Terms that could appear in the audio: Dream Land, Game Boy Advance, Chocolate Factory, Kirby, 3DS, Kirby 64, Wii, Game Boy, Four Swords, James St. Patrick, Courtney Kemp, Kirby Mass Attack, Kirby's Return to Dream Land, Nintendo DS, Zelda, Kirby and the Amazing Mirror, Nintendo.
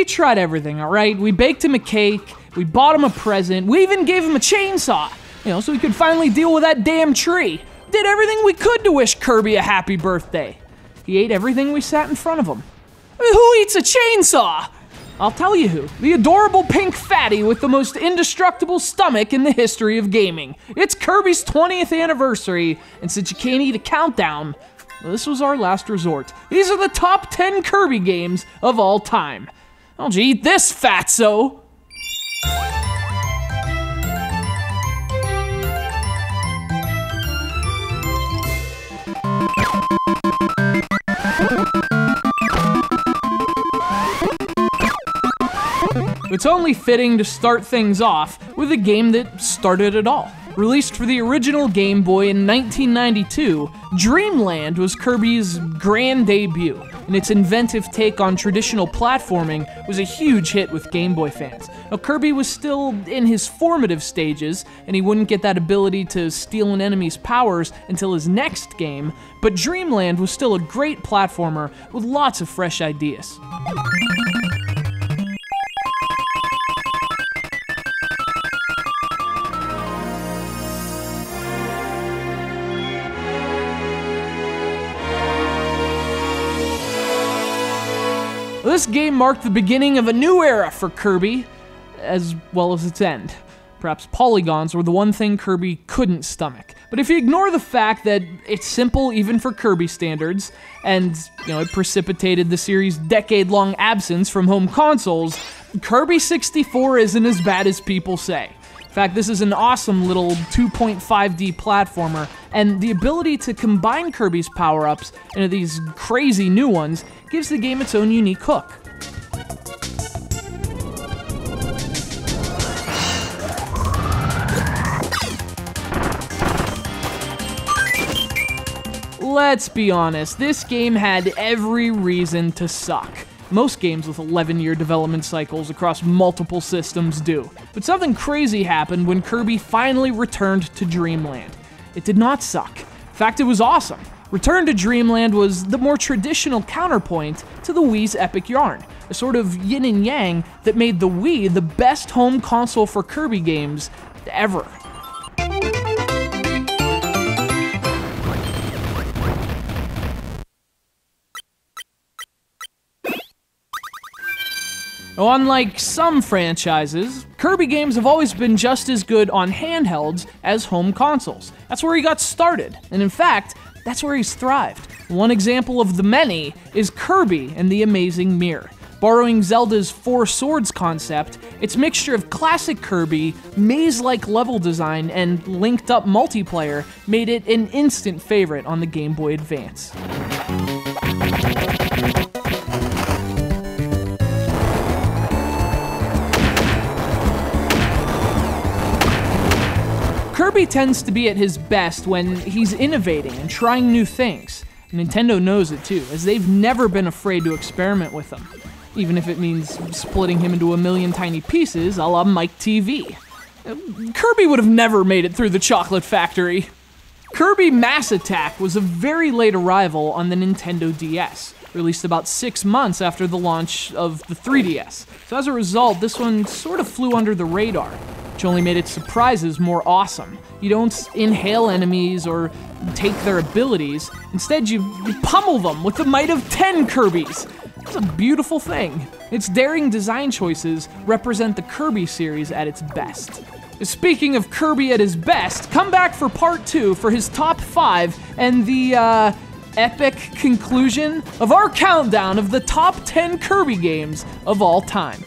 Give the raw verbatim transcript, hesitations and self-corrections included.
we tried everything, all right? We baked him a cake, we bought him a present, we even gave him a chainsaw, you know, so he could finally deal with that damn tree. Did everything we could to wish Kirby a happy birthday. He ate everything we sat in front of him. I mean, who eats a chainsaw? I'll tell you who. The adorable pink fatty with the most indestructible stomach in the history of gaming. It's Kirby's twentieth anniversary, and since you can't eat a countdown, well, this was our last resort. These are the top ten Kirby games of all time. Don't you eat this, fatso? It's only fitting to start things off with a game that started it all. Released for the original Game Boy in nineteen ninety-two, Dream Land was Kirby's grand debut, and its inventive take on traditional platforming was a huge hit with Game Boy fans. Now, Kirby was still in his formative stages, and he wouldn't get that ability to steal an enemy's powers until his next game, but Dream Land was still a great platformer with lots of fresh ideas. This game marked the beginning of a new era for Kirby, as well as its end. Perhaps polygons were the one thing Kirby couldn't stomach. But if you ignore the fact that it's simple even for Kirby standards, and you know it precipitated the series' decade-long absence from home consoles, Kirby sixty-four isn't as bad as people say. In fact, this is an awesome little two point five D platformer, and the ability to combine Kirby's power-ups into these crazy new ones gives the game its own unique hook. Let's be honest, this game had every reason to suck. Most games with eleven year development cycles across multiple systems do. But something crazy happened when Kirby finally returned to Dream Land. It did not suck. In fact, it was awesome. Return to Dream Land was the more traditional counterpoint to the Wii's epic yarn, a sort of yin and yang that made the Wii the best home console for Kirby games ever. Unlike some franchises, Kirby games have always been just as good on handhelds as home consoles. That's where he got started, and in fact, that's where he's thrived. One example of the many is Kirby and the Amazing Mirror. Borrowing Zelda's Four Swords concept, its mixture of classic Kirby, maze-like level design, and linked-up multiplayer made it an instant favorite on the Game Boy Advance. Kirby tends to be at his best when he's innovating and trying new things. Nintendo knows it too, as they've never been afraid to experiment with him, even if it means splitting him into a million tiny pieces a la Mike T V. Kirby would have never made it through the Chocolate Factory. Kirby Mass Attack was a very late arrival on the Nintendo D S, released about six months after the launch of the three D S. So as a result, this one sort of flew under the radar, which only made its surprises more awesome. You don't inhale enemies or take their abilities. Instead, you, you pummel them with the might of ten Kirbys. It's a beautiful thing. Its daring design choices represent the Kirby series at its best. Speaking of Kirby at his best, come back for part two for his top five and the uh, epic conclusion of our countdown of the top ten Kirby games of all time.